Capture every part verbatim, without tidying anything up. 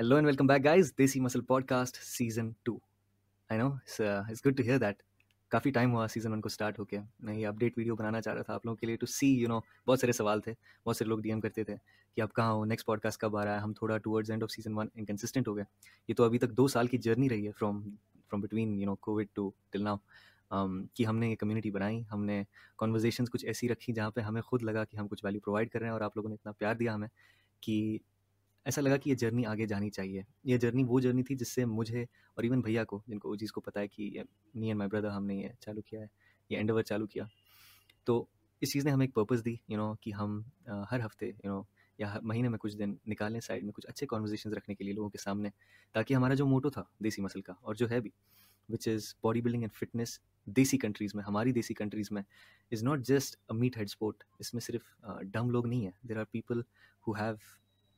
Hello and welcome back guys, Desi Muscle Podcast Season two. I know, it's, uh, it's good to hear that. काफ़ी time हुआ season one को start होके. मैं ये update video बनाना चाह रहा था आप लोगों के लिए टू सी यू नो बहुत सारे सवाल थे, बहुत सारे लोग डीएम करते थे कि आप कहाँ हो, नेक्स्ट पॉडकास्ट कब आ रहा है. हम थोड़ा towards end of season one inconsistent हो गए. ये तो अभी तक दो साल की जर्नी रही है from from between you know Covid to till now, कि हमने ये कम्युनिटी बनाई, हमने कॉन्वर्जेशन्स कुछ ऐसी रखी जहाँ पर हमें खुद लगा कि हम कुछ वैल्यू प्रोवाइड कर रहे हैं और आप लोगों ने इतना प्यार दिया हमें कि ऐसा लगा कि ये जर्नी आगे जानी चाहिए. ये जर्नी वो जर्नी थी जिससे मुझे और इवन भैया को, जिनको उस चीज़ को पता है कि मी एंड माय ब्रदर हमने ये चालू किया है, ये एंडवर चालू किया. तो इस चीज़ ने हमें एक पर्पस दी यू you नो know, कि हम आ, हर हफ्ते यू you नो know, या महीने में कुछ दिन निकालें साइड में कुछ अच्छे कॉन्वर्जेशन रखने के लिए लोगों के सामने, ताकि हमारा जो मोटो था देसी मसल का और जो है भी which is body building and fitness देसी कंट्रीज़ में, हमारी देसी कंट्रीज़ में is not just a meet head sport. इसमें सिर्फ डम लोग नहीं है, there are people who have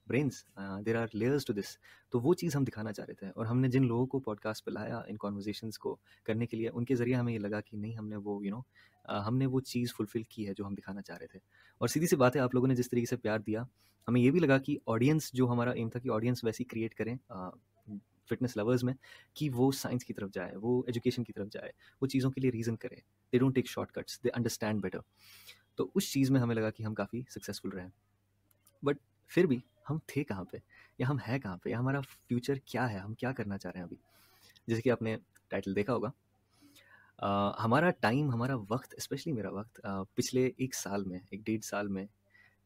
brains, there are layers to this. तो वो चीज़ हम दिखाना चाह रहे थे और हमने जिन लोगों को पॉडकास्ट पे लाया इन कॉन्वर्जेशंस को करने के लिए, उनके ज़रिए हमें ये लगा कि नहीं, हमने वो you you know know, uh, हमने वो चीज़ फुलफ़िल की है जो हम दिखाना चाह रहे थे. और सीधी सी बात है, आप लोगों ने जिस तरीके से प्यार दिया, हमें ये भी लगा कि ऑडियंस, जो हमारा एम था कि ऑडियंस वैसी क्रिएट करें फिटनेस लवर्स में कि वो साइंस की तरफ जाए, वो एजुकेशन की तरफ जाए, वो चीज़ों के लिए रीज़न करे, they don't take shortcuts, they understand better. तो उस चीज़ में हमें लगा कि हम काफ़ी सक्सेसफुल रहे. बट फिर भी हम थे कहाँ पे, या हम है कहाँ पे, या हमारा फ्यूचर क्या है, हम क्या करना चाह रहे हैं अभी. जैसे कि आपने टाइटल देखा होगा, आ, हमारा टाइम, हमारा वक्त, स्पेशली मेरा वक्त आ, पिछले एक साल में, एक डेढ़ साल में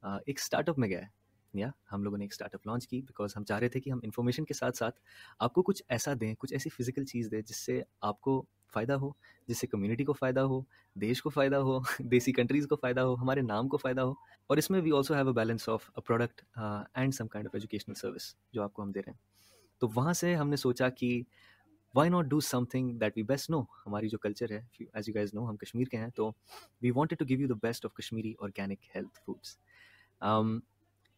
आ, एक स्टार्टअप में गया है. या हम लोगों ने एक स्टार्टअप लॉन्च की बिकॉज हम चाह रहे थे कि हम इन्फॉर्मेशन के साथ साथ आपको कुछ ऐसा दें, कुछ ऐसी फिजिकल चीज़ दें जिससे आपको फ़ायदा हो, जिससे कम्युनिटी को फ़ायदा हो, देश को फ़ायदा हो, देसी कंट्रीज़ को फ़ायदा हो, हमारे नाम को फ़ायदा हो. और इसमें we also have a balance of a product and some kind of educational service जो आपको हम दे रहे हैं. तो वहाँ से हमने सोचा कि why not do something that we best know. हमारी जो कल्चर है, एज यू गाइज नो, हम कश्मीर के हैं, तो we wanted to give you the best of Kashmiri organic health foods.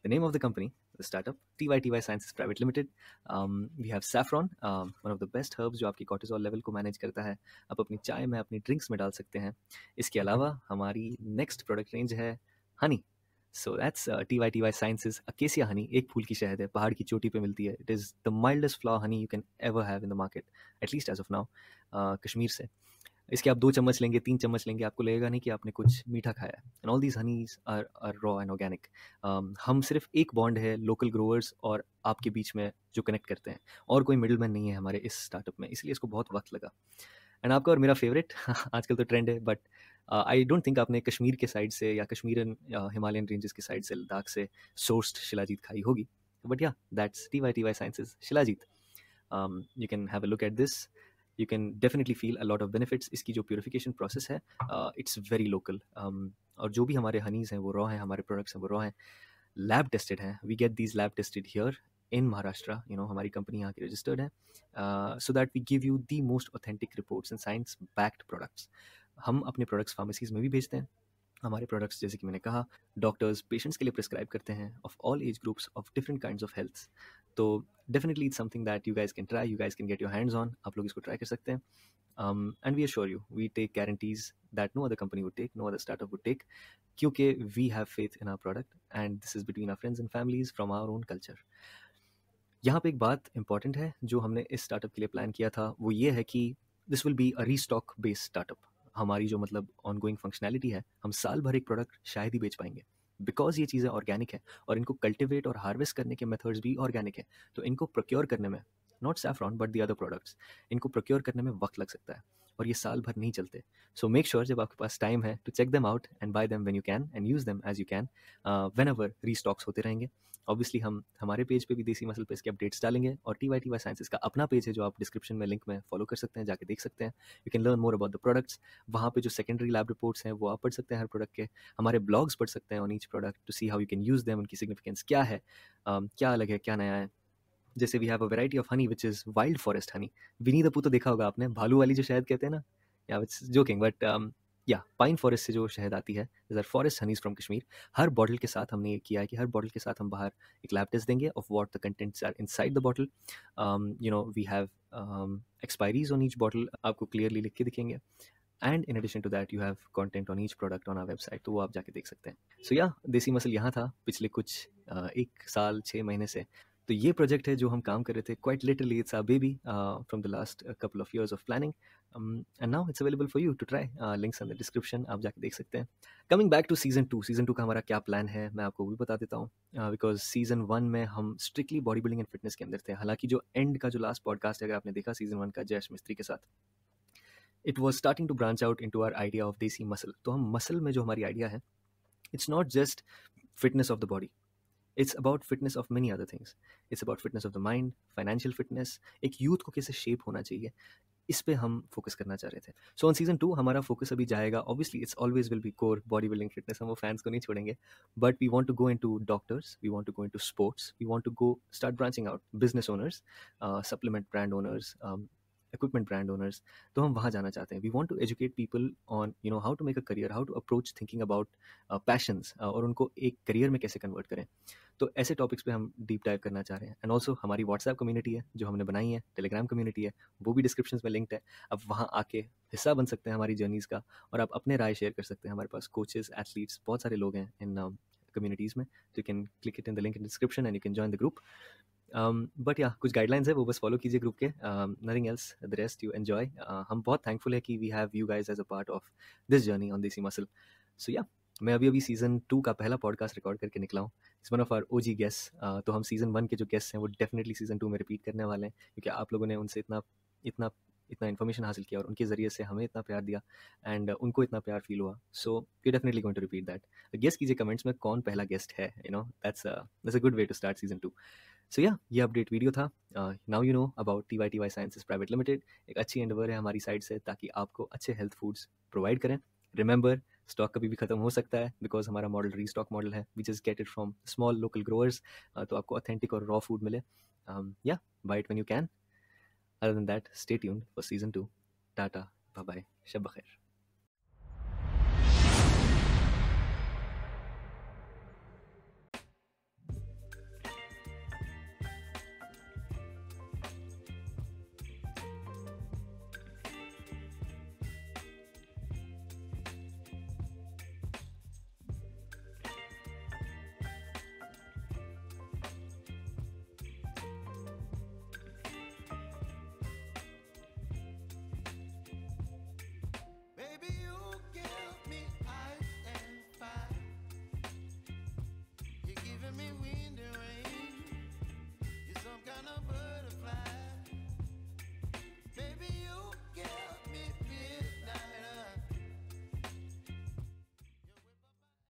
The name of the company, the startup, T Y T Y Sciences Private Limited. Um, we have saffron, um, one of the best herbs जो आपकी cortisol level को manage करता है. आप अपनी चाय में, अपनी drinks में डाल सकते हैं. इसके अलावा हमारी next product range है honey. So that's uh, T Y T Y Sciences Acacia honey. एक फूल की शहद है, पहाड़ की चोटी पे मिलती है. It is the mildest flower honey you can ever have in the market, at least as of now, uh, Kashmir से. इसके आप दो चम्मच लेंगे, तीन चम्मच लेंगे, आपको लगेगा नहीं कि आपने कुछ मीठा खाया. And all these honeys are are raw and organic. हम सिर्फ एक बॉन्ड है लोकल ग्रोअर्स और आपके बीच में जो कनेक्ट करते हैं, और कोई मिडिल मैन नहीं है हमारे इस स्टार्टअप में, इसलिए इसको बहुत वक्त लगा. एंड आपका और मेरा फेवरेट आजकल तो ट्रेंड है, बट आई डोंट थिंक आपने कश्मीर के साइड से या कश्मीरन हिमालयन रेंजेस के साइड से, लद्दाख से सोर्स्ड शिलाजीत खाई होगी. But yeah, that's T Y T Y Sciences shilajit. You can have a look at this. You can definitely feel a lot of benefits. इसकी जो purification process है, uh, it's very local. Um, और जो भी हमारे honeys हैं वो raw हैं, हमारे products हैं वो raw हैं, lab tested हैं. We get these lab tested here in Maharashtra. You know, हमारी company यहाँ की registered है, uh, so that we give you the most authentic reports and science backed products. हम अपने products pharmacies में भी भेजते हैं. हमारे प्रोडक्ट्स, जैसे कि मैंने कहा, डॉक्टर्स पेशेंट्स के लिए प्रिस्क्राइब करते हैं, of all age groups, of different kinds of health. तो definitely it's something that you guys can try, you guys can get your hands on. आप लोग इसको ट्राई कर सकते हैं. And we assure you, we take guarantees that no other company would take, no other startup would take, क्योंकि we have faith in our product and this is between our friends and families from our own culture. यहाँ पे एक बात important है जो हमने इस startup के लिए प्लान किया था, वो ये है कि this will be a restock based startup. हमारी जो मतलब ऑनगोइंग फंक्शनैलिटी है, हम साल भर एक प्रोडक्ट शायद ही बेच पाएंगे, बिकॉज ये चीज़ें ऑर्गेनिक हैं और इनको कल्टिवेट और हार्वेस्ट करने के मेथड्स भी ऑर्गेनिक हैं. तो इनको प्रोक्योर करने में, not saffron but the other products, इनको प्रोक्योर करने में वक्त लग सकता है और ये साल भर नहीं चलते. सो मेक श्योर, जब आपके पास टाइम है, to check them out and buy them when you can and use them as you can whenever restocks होते रहेंगे. ऑब्वियसली हम हमारे पेज पे भी देसी मसल पे इसके अपडेट्स डालेंगे, और T Y T Y Sciences का अपना पेज है जो आप डिस्क्रिप्शन में लिंक में फॉलो कर सकते हैं, जाके देख सकते हैं. You can learn more about the products. वहाँ पे जो सेकेंडरी लैब रिपोर्ट्स हैं वो आप पढ़ सकते हैं हर प्रोडक्ट के. हमारे ब्लॉग्स पढ़ सकते हैं on each product, to see how you can use them, उनकी सिग्निफिकेंस क्या है, um, क्या अलग है, क्या नया है. जैसे we have a variety of honey which is wild forest honey. Winnie the पू तो देखा होगा आपने, भालू वाली जो शहद कहते हैं ना, या इट्स जोकिंग बट या पाइन फॉरेस्ट से जो शहद आती है, this are forest honeys from Kashmir. हर बॉटल के साथ हमने ये किया है कि हर बॉटल के साथ हम बाहर एक लैब टेस्ट देंगे of what the contents are inside the bottle. You know we have expiries on each bottle, आपको क्लियरली लिख के दिखेंगे. And in addition to that you have content on each product on our website, तो वो आप जाके देख सकते हैं. सो या, देसी मसल यहाँ था पिछले कुछ uh, एक साल छः महीने से. तो ये प्रोजेक्ट है जो हम काम कर रहे थे, quite literally it's our baby from the last couple of years of planning and now it's available for you to try, links in the description, आप जाके देख सकते हैं। Coming back to season two, season two का हमारा क्या plan है मैं आपको भी बता देता हूँ, बिकॉज सीजन वन में हम strictly body building and fitness के अंदर थे। हालांकि जो एंड का जो लास्ट पॉडकास्ट है, अगर आपने देखा सीजन वन का जयेश मिस्त्री के साथ, it was starting to branch out into our idea of desi muscle. तो हम मसल में जो हमारी आइडिया है, it's not just fitness of the body, it's about fitness of many other things, it's about fitness of the mind, financial fitness, एक youth को कैसे shape होना चाहिए, इस पे हम फोकस करना चाह रहे थे। सो ऑन सीजन टू हमारा फोकस अभी जाएगा, obviously it's always will be core body building fitness, हम वो फैंस को नहीं छोड़ेंगे, but we want to go into doctors, we want to go into sports, we want to go start branching out, business owners, supplement brand owners, equipment brand owners, तो हम वहाँ जाना चाहते हैं। We want to educate people on, you know, how to make a career, how to approach thinking about uh, passions uh, और उनको एक career में कैसे convert करें। तो ऐसे topics पे हम deep dive करना चाह रहे हैं। And also हमारी WhatsApp community है जो हमने बनाई है, Telegram community है, वो भी descriptions में linked है, आप वहाँ आके हिस्सा बन सकते हैं हमारी journeys का और आप अपने राय share कर सकते हैं। हमारे पास coaches, athletes, बहुत सारे लोग हैं इन communities में, so you can click it in the link in the description and you can join the group। But yeah कुछ गाइडलाइंस है, वो बस फॉलो कीजिए ग्रुप के, nothing else, the rest you enjoy. हम बहुत थैंकफुल है कि we have you guys as a part of this journey on desi muscle. So yeah मैं अभी अभी सीजन टू का पहला पॉडकास्ट रिकॉर्ड करके निकला हूँ, it's one of our OG guest. तो हम सीजन वन के जो गेस्ट हैं वो डेफिनेटली सीजन टू में रिपीट करने वाले हैं, क्योंकि आप लोगों ने उनसे इतना इतना इतना इन्फॉर्मेशन हासिल किया और उनके ज़रिए से हमें इतना प्यार दिया एंड उनको इतना प्यार फील हुआ। So we definitely going to repeat that. Guess कीजिए कमेंट्स में कौन पहला गेस्ट है, you know that's that's a good way to start season two. So yeah ये अपडेट वीडियो था। Now you know about T Y T Y Sciences private limited, एक अच्छी एंडवर है हमारी साइड से ताकि आपको अच्छे हेल्थ फूड्स प्रोवाइड करें। रिमेंबर, स्टॉक कभी भी खत्म हो सकता है बिकॉज हमारा मॉडल रीस्टॉक मॉडल है, we just get it from small local growers, तो आपको ऑथेंटिक और रॉ फूड मिले। Yeah buy it when you can. Other than that, stay tuned for season two. Tata, bye bye, shab bakhair.